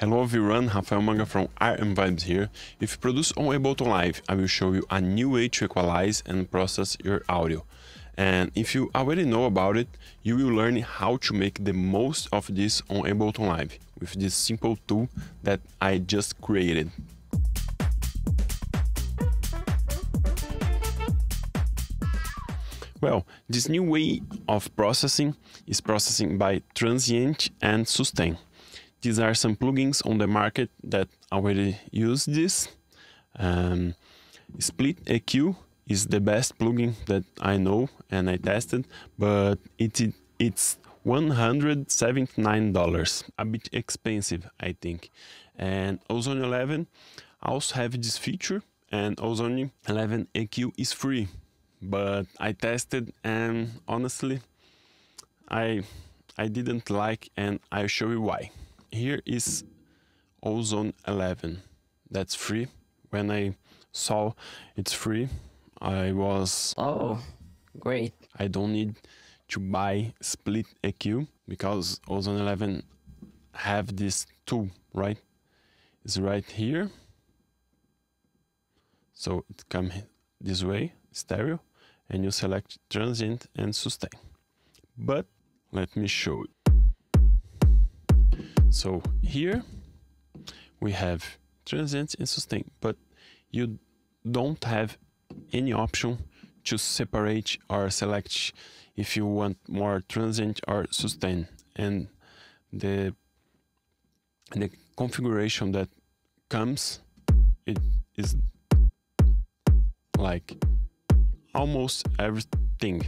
Hello everyone, Rafael Manga from RM Vibes here. If you produce on Ableton Live, I will show you a new way to equalize and process your audio. And if you already know about it, you will learn how to make the most of this on Ableton Live with this simple tool that I just created. Well, this new way of processing is processing by transient and sustain. These are some plugins on the market that already use this. SplitEQ is the best plugin that I know and I tested, but it's $179, a bit expensive, I think. And Ozone 11 also have this feature, and Ozone 11 EQ is free, but I tested and honestly, I didn't like, and I'll show you why. Here is Ozone 11, that's free. When I saw it's free, I was, oh, great. I don't need to buy SplitEQ because Ozone 11 have this tool, right? It's right here. So it comes this way, stereo, and you select transient and sustain. But let me show you. So here we have transient and sustain, but you don't have any option to separate or select if you want more transient or sustain. And the configuration that comes, it is like almost everything.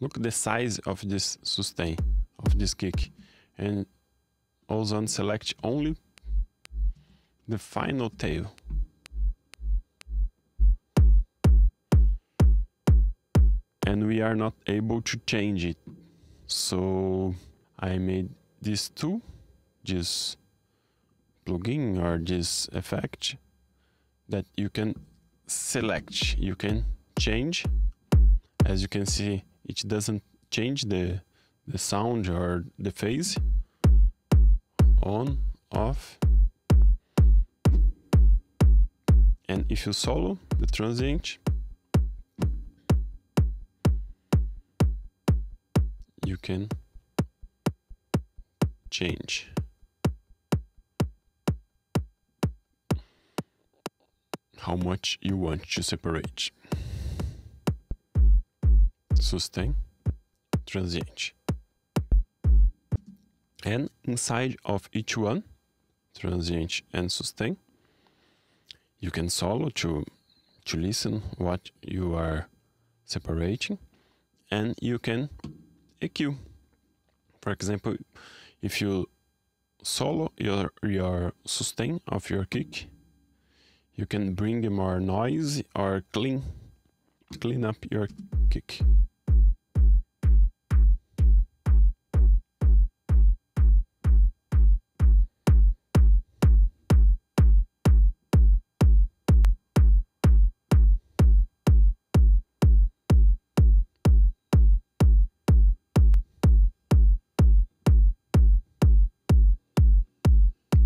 Look at the size of this sustain, of this kick, and Ozone select only the final tail. And we are not able to change it. So I made this tool, this plugin or this effect that you can select, you can change. As you can see, it doesn't change the sound or the phase. On, off. And if you solo the transient, you can change. How much you want to separate. Sustain, transient, and inside of each one, transient and sustain, you can solo to listen what you are separating, and you can EQ. For example, if you solo your sustain of your kick, you can bring more noise or clean up your kick.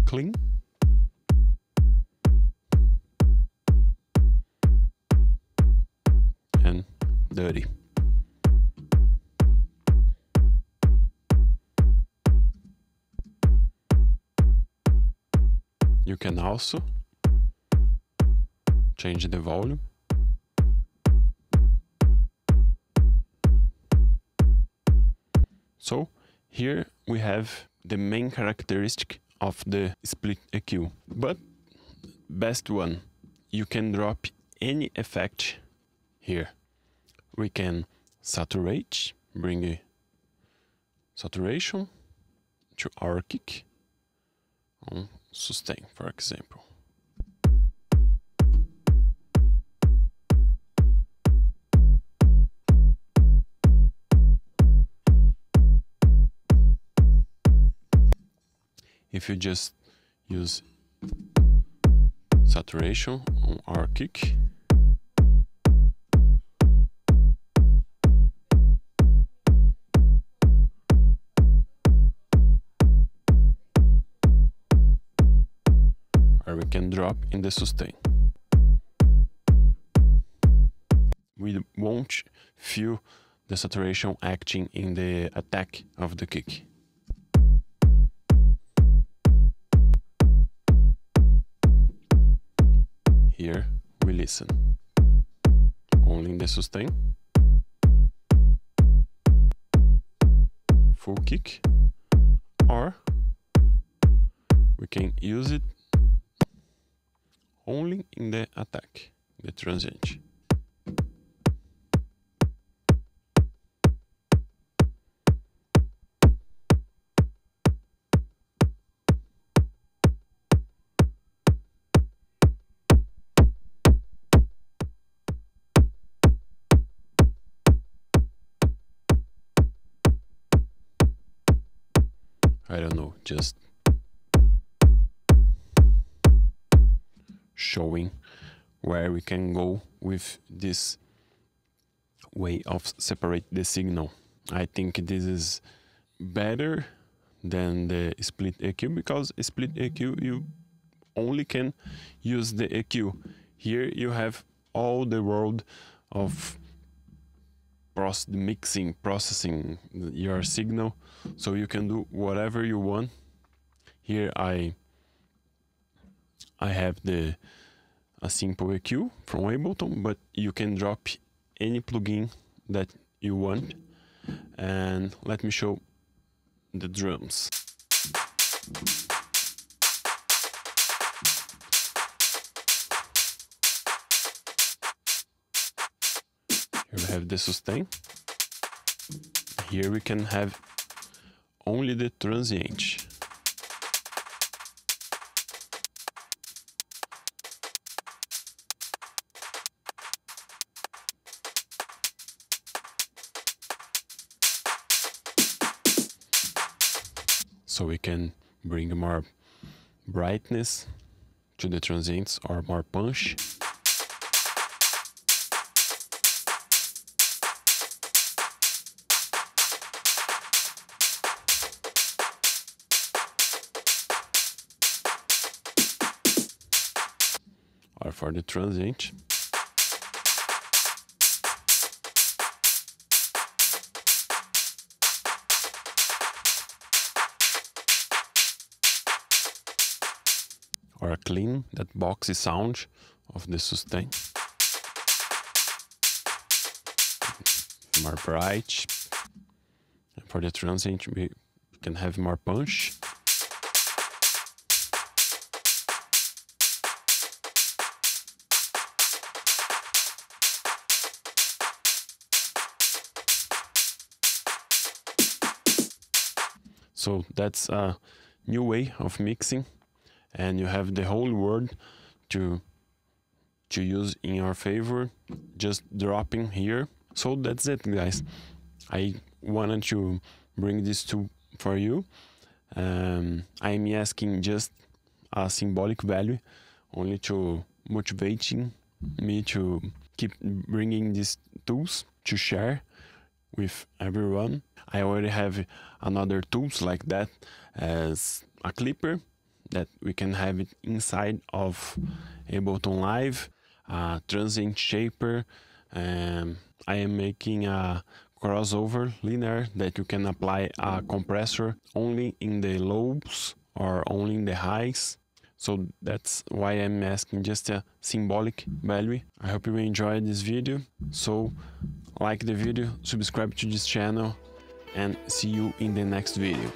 Clean. And dirty. You can also change the volume. So here we have the main characteristic of the SplitEQ, but best one, you can drop any effect here. We can saturate, bring a saturation to our kick on sustain, for example. If you just use saturation on our kick, can drop in the sustain. We won't feel the saturation acting in the attack of the kick. Here we listen only in the sustain, full kick, or we can use it only in the attack, the transient. I don't know, just showing where we can go with this way of separate the signal. I think this is better than the split EQ, because split EQ you only can use the EQ. Here you have all the world of mixing, processing your signal, so you can do whatever you want. Here I have a simple EQ from Ableton, but you can drop any plugin that you want. And let me show the drums. Here we have the sustain. Here we can have only the transient. So we can bring more brightness to the transients or more punch. Or for the transient. Or a clean, that boxy sound of the sustain. More bright. And for the transient, we can have more punch. So that's a new way of mixing, and you have the whole world to use in your favor, just dropping here. So that's it, guys. I wanted to bring this to for you. I'm asking just a symbolic value, only to motivating me to keep bringing these tools to share with everyone. I already have another tools like that as a clipper, that we can have it inside of Ableton Live, a transient shaper. I am making a crossover linear that you can apply a compressor only in the lows or only in the highs. So that's why I'm asking just a symbolic value. I hope you enjoyed this video. So like the video, subscribe to this channel, and see you in the next video.